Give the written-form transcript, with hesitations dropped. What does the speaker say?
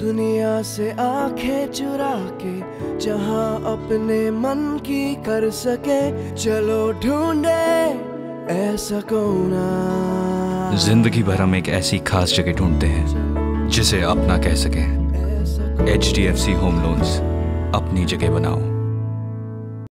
दुनिया से आंखें चुरा के जहां अपने मन की कर सके, चलो ढूंढे ऐसा कोना। जिंदगी भर हम एक ऐसी खास जगह ढूंढते हैं जिसे अपना कह सकें। HDFC होम लोन्स, अपनी जगह बनाओ।